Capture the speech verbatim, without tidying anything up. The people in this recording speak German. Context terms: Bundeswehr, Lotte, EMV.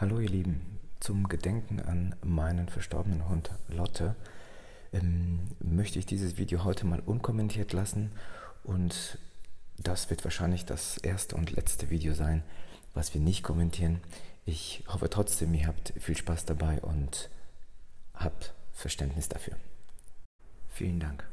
Hallo ihr Lieben, zum Gedenken an meinen verstorbenen Hund Lotte ähm, möchte ich dieses Video heute mal unkommentiert lassen, und das wird wahrscheinlich das erste und letzte Video sein, was wir nicht kommentieren. Ich hoffe trotzdem, ihr habt viel Spaß dabei und habt Verständnis dafür. Vielen Dank.